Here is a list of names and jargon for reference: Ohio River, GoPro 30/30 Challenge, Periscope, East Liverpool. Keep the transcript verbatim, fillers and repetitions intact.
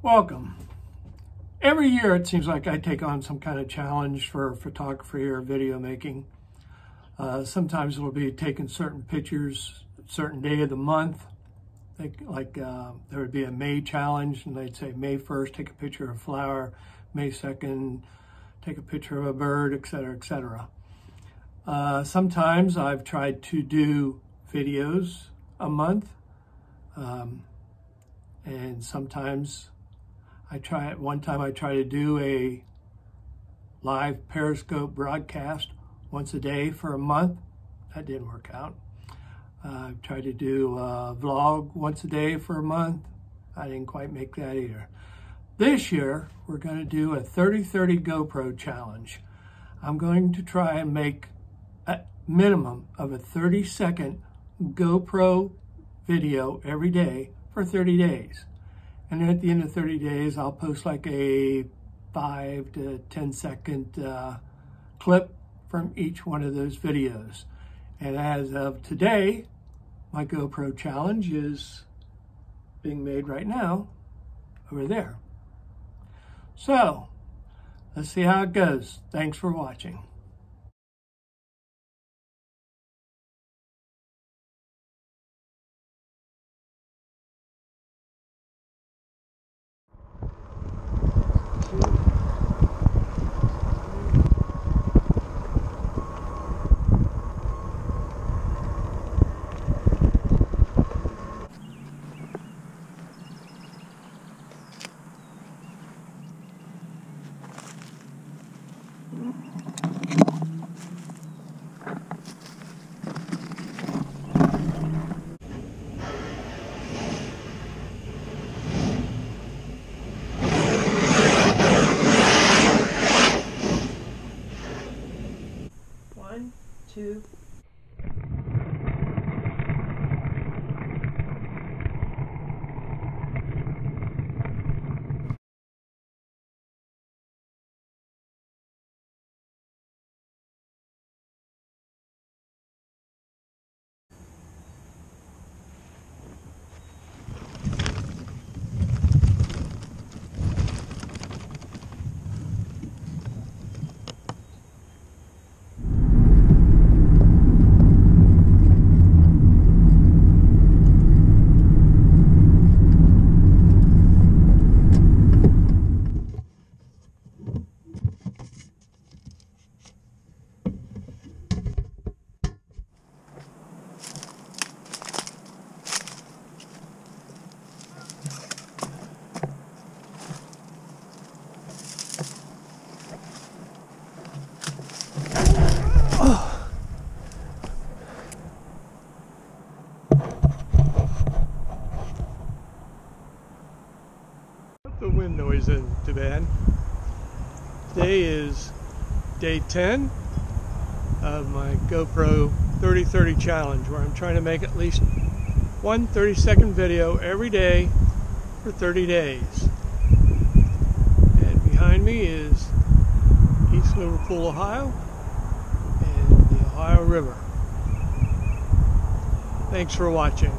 Welcome. Every year it seems like I take on some kind of challenge for photography or video making. Uh, sometimes it'll be taking certain pictures a certain day of the month. Like, like uh, there would be a May challenge, and they'd say May first, take a picture of a flower, May second, take a picture of a bird, et cetera, et cetera. Uh, sometimes I've tried to do videos a month, um, and sometimes I try, at one time I try to do a live Periscope broadcast once a day for a month. That didn't work out. Uh, I've tried to do a vlog once a day for a month. I didn't quite make that either. This year, we're going to do a thirty thirty GoPro challenge. I'm going to try and make a minimum of a thirty second GoPro video every day for thirty days. And then at the end of thirty days, I'll post like a five to ten second uh, clip from each one of those videos. And as of today, my GoPro challenge is being made right now over there. So, let's see how it goes. Thanks for watching. Two. Noise in Tibet. Today is day ten of my GoPro thirty thirty challenge, where I'm trying to make at least one thirty second video every day for thirty days. And behind me is East Liverpool, Ohio, and the Ohio River. Thanks for watching.